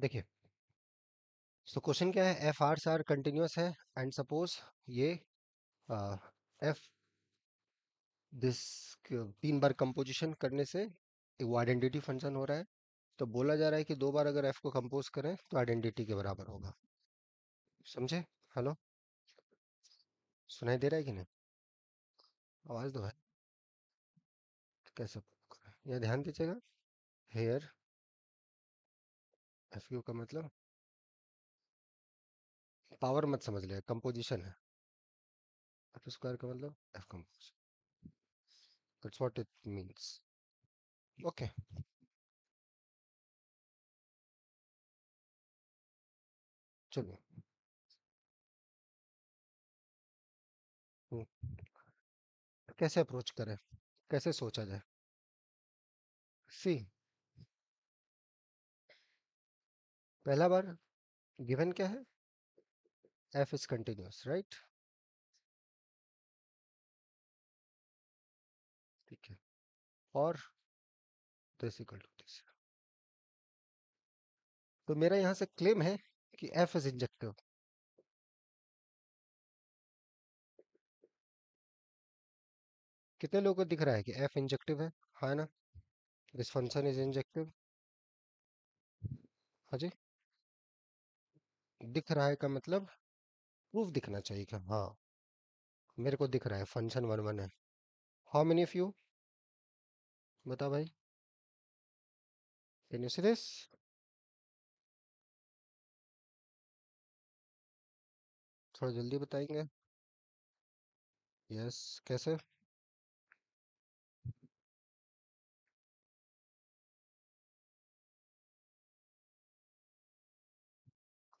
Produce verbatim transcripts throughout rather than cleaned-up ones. देखिए, सो क्वेश्चन क्या है, एफ आर्स आर कंटिन्यूस है एंड सपोज ये एफ दिस तीन बार कंपोजिशन करने से वो आइडेंटिटी फंक्शन हो रहा है। तो बोला जा रहा है कि दो बार अगर एफ को कंपोज करें तो आइडेंटिटी के बराबर होगा। समझे? हेलो, सुनाई दे रहा है कि नहीं? आवाज दो है कैसे? यह ध्यान दीजिएगा, हेयर एफ यू का मतलब पावर मत समझ लिया, कंपोजिशन है। एफ स्क्वायर का मतलब F compose, that's what it means. Okay, चलिए कैसे अप्रोच करें, कैसे सोचा जाए। सी, पहला बार गिवन क्या है, एफ इज कंटिन्यूस, राइट? ठीक है, और दिस इक्वल टू दिस। तो मेरा यहां से क्लेम है कि एफ इज इंजेक्टिव। कितने लोगों को दिख रहा है कि एफ इंजेक्टिव है? हाँ ना, दिस फंक्शन इज इंजेक्टिव। हाँ जी, दिख रहा है का मतलब प्रूफ दिखना चाहिए क्या? हाँ, मेरे को दिख रहा है फंक्शन वन वन है। हाउ मेनी ऑफ यू, बता भाई, कैन यू सी दिस? थोड़ा जल्दी बताएंगे। यस, yes, कैसे?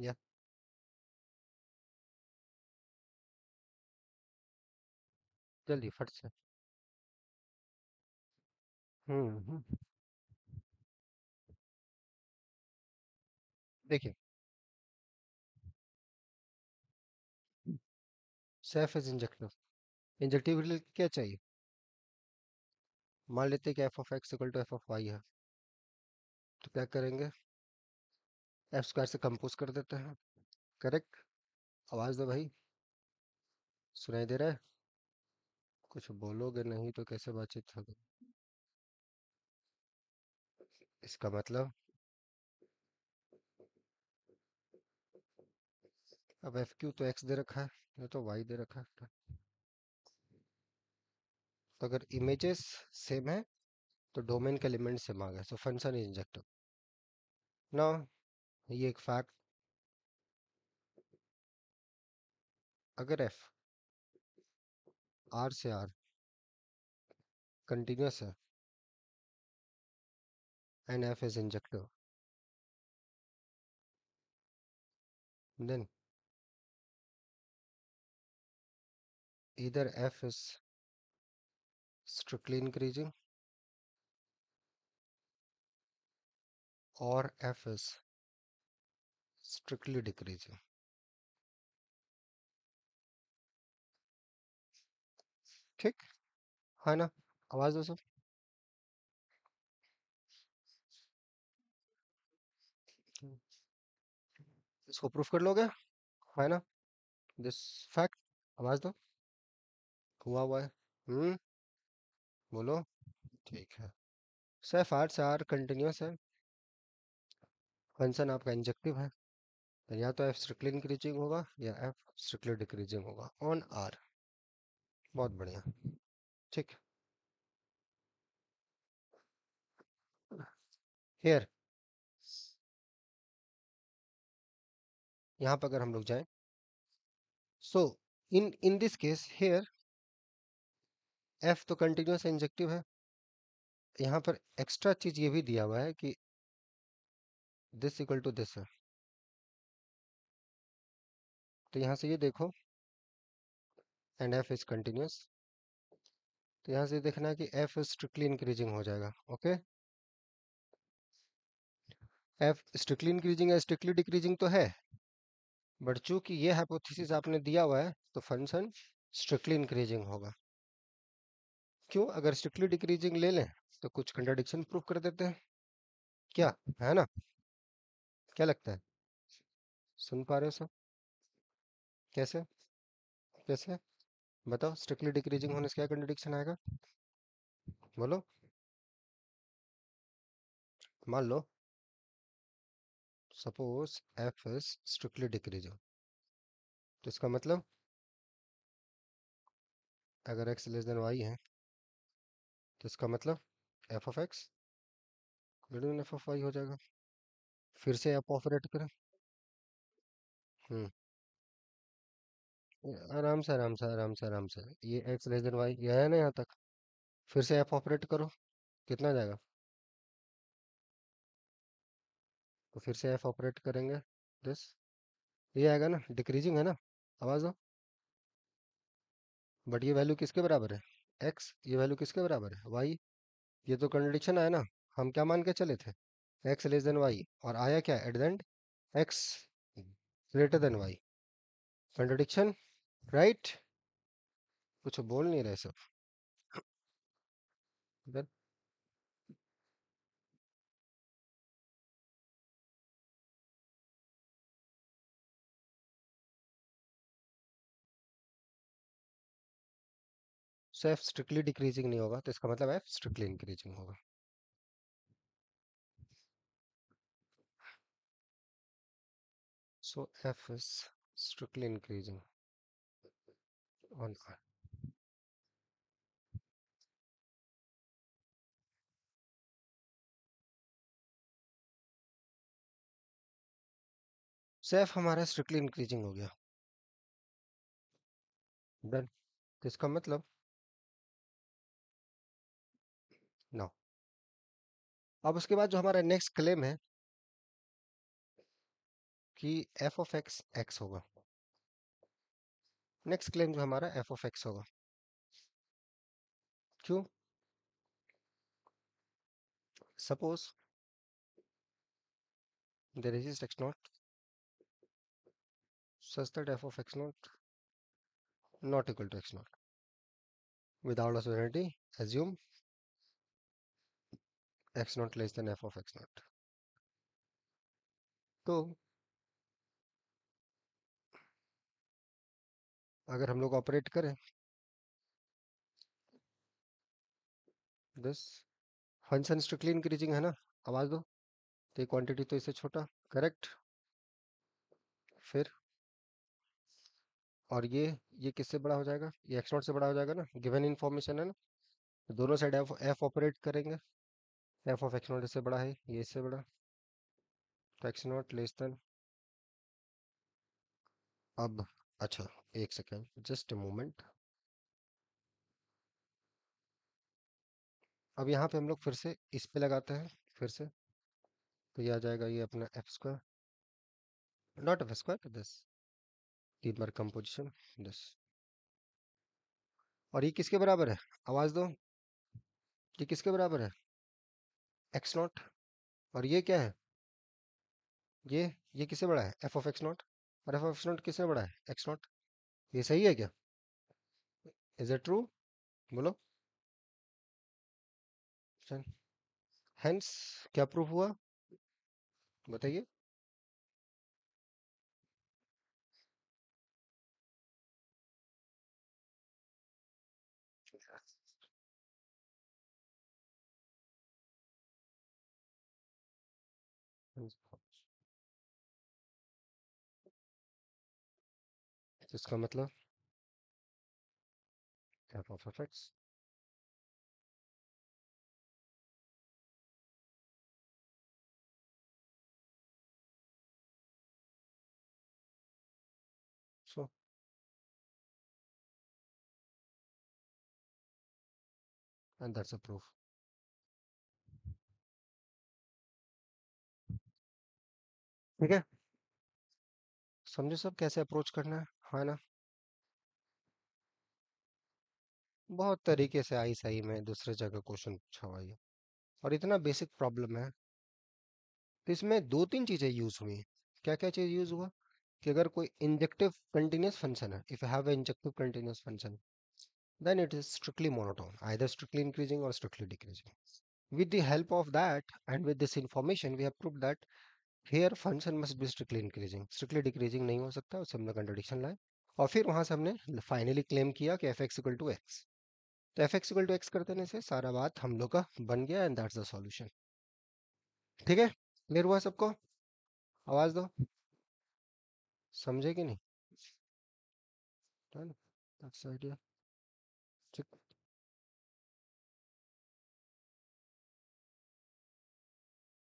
या जल्दी फट से। हम्म देखिए, सेफ इज इंजेक्टिव। इंजेक्टिव क्या चाहिए? मान लेते हैं कि F of X equal to F of Y है, तो क्या करेंगे, एफ स्क्वायर से कंपोज कर देते हैं। करेक्ट? आवाज दो भाई, सुनाई दे रहा है? कुछ बोलोगे नहीं तो कैसे बातचीत होगी? इसका मतलब अब एफ क्यू तो एक्स दे रखा है, ये तो वाई दे रखा है, तो अगर इमेजेस सेम है तो डोमेन के एलिमेंट सेम आ गए, सो फंक्शन इज इंजेक्टिव। ना ये एक फैक्ट, अगर एफ आर से आर कंटिन्यूस है and F is injective, then either F is strictly increasing और एफ इज strictly decreasing. ठीक है ना? आवाज दो सब। इसको प्रूफ कर लोगे, है ना? दिस फैक्ट, आवाज दो, हुआ हुआ है। हम्म बोलो। ठीक है, सेफ आर से आर कंटिन्यूस है, फंक्शन आपका इंजेक्टिव है, तो या तो एफ स्ट्रिक्टली इंक्रीजिंग होगा या एफ स्ट्रिक्टली डिक्रीजिंग होगा ऑन आर। बहुत बढ़िया। ठीक, हेयर यहाँ पर अगर हम लोग जाए, so in in this case here F तो कंटिन्यूस इंजेक्टिव है, यहाँ पर एक्स्ट्रा चीज ये भी दिया हुआ है कि दिस इक्वल टू दिस है, तो यहाँ से ये देखो एंड एफ इज कंटिन्यूस, तो यहाँ से देखना है कि एफ इज स्ट्रिक्टली इंक्रीजिंग हो जाएगा। ओके, एफ स्ट्रिक्टली इंक्रीजिंग या स्ट्रिक्टली डिक्रीजिंग तो है, बट चूंकि ये हाइपोथेसिस आपने दिया हुआ है तो फंक्शन स्ट्रिक्टली इंक्रीजिंग होगा। क्यों? अगर स्ट्रिक्टली डिक्रीजिंग ले लें तो कुछ कंट्राडिक्शन प्रूफ कर देते हैं क्या, है ना? क्या लगता है? सुन पा रहे हो सब? कैसे कैसे बताओ? स्ट्रिक्टली डिक्रीजिंग होने से क्या कंट्रडिक्शन आएगा? बोलो, मान लो suppose F is strictly decreasing, तो इसका मतलब अगर एक्स लेस देन वाई है तो इसका मतलब F of X greater than F of Y हो जाएगा। फिर से आप ऑपरेट करें। हम्म आराम से आराम से आराम से आराम से ये एक्स लेस देन वाई यह है ना, यहाँ तक। फिर से आप ऑपरेट करो, कितना जाएगा? तो फिर से एफ ऑपरेट करेंगे, दिस ये आएगा ना, डिक्रीजिंग है ना, आवाज़ दो। बट ये वैल्यू किसके बराबर है? एक्स। ये वैल्यू किसके बराबर है? वाई। ये तो कंट्रडिक्शन आया ना। हम क्या मान के चले थे? एक्स लेस देन वाई, और आया क्या at the end? X greater than Y. Contradiction, right? कुछ बोल नहीं रहे सब इधर। सो एफ स्ट्रिक्टली डिक्रीजिंग नहीं होगा, तो इसका मतलब एफ स्ट्रिक्टली इंक्रीजिंग होगा। So F is strictly increasing on R. So F हमारा स्ट्रिक्टली इंक्रीजिंग हो गया, डन। तो इसका मतलब नो। अब उसके बाद जो हमारा नेक्स्ट क्लेम है कि एफ ऑफ एक्स एक्स होगा। नेक्स्ट क्लेम जो हमारा एफ ऑफ एक्स होगा, क्यों? Suppose there is X not such that f of x naught not equal to x naught. Without a certainty, assume x naught less than f of x naught. तो अगर हम लोग operate करें this function strictly increasing है ना, आवाज दो। तो क्वांटिटी तो इससे छोटा, करेक्ट? फिर और ये ये किससे बड़ा हो जाएगा? ये एक्स नॉट से बड़ा हो जाएगा ना, गिवन इन्फॉर्मेशन है ना। तो दोनों साइड एफ एफ ऑपरेट करेंगे, एफ ऑफ एक्स नॉट इससे बड़ा है, ये इससे बड़ा। तो एक्स नॉट लेस देन, अब अच्छा एक सेकेंड, जस्ट ए मोमेंट। अब यहाँ पे हम लोग फिर से इस पे लगाते हैं, फिर से तो ये आ जाएगा, ये अपना F square not F square this तीन बार कंपोजिशन दस। और ये किसके बराबर है? आवाज दो। ये किसके बराबर है? X not. और ये क्या है? ये ये किससे बड़ा है? F of X not. और एफ ऑफ एक्स नॉट किससे बड़ा है? X not. ये सही है क्या? Is it true? बोलो। हेंस क्या प्रूफ हुआ बताइए? इसका मतलब f of x so and that's a proof. ठीक है, समझे सब कैसे अप्रोच करना है? हाँ ना, बहुत तरीके से आई सही में दूसरे जगह क्वेश्चन पूछा हुआ है, और इतना बेसिक प्रॉब्लम है। तो इसमें दो तीन चीजें यूज हुई। क्या क्या चीज यूज हुआ? कि अगर कोई इंजेक्टिव कंटिन्यूस फंक्शन है, if you have injective continuous function then it is strictly monotone, either strictly increasing और strictly decreasing. With the help of that and with this information we have proved that here function must be strictly increasing, strictly decreasing नहीं हो सकता, उससे हमने contradiction लाए और फिर वहाँ से हमने फाइनली क्लेम किया कि F X equal to X. तो F X equal to X कर देने से सारा बात हम लोग का बन गया एंड दैट्स द सॉल्यूशन। ठीक है, क्लियर हुआ सबको? आवाज दो, समझे कि नहीं? ठीक।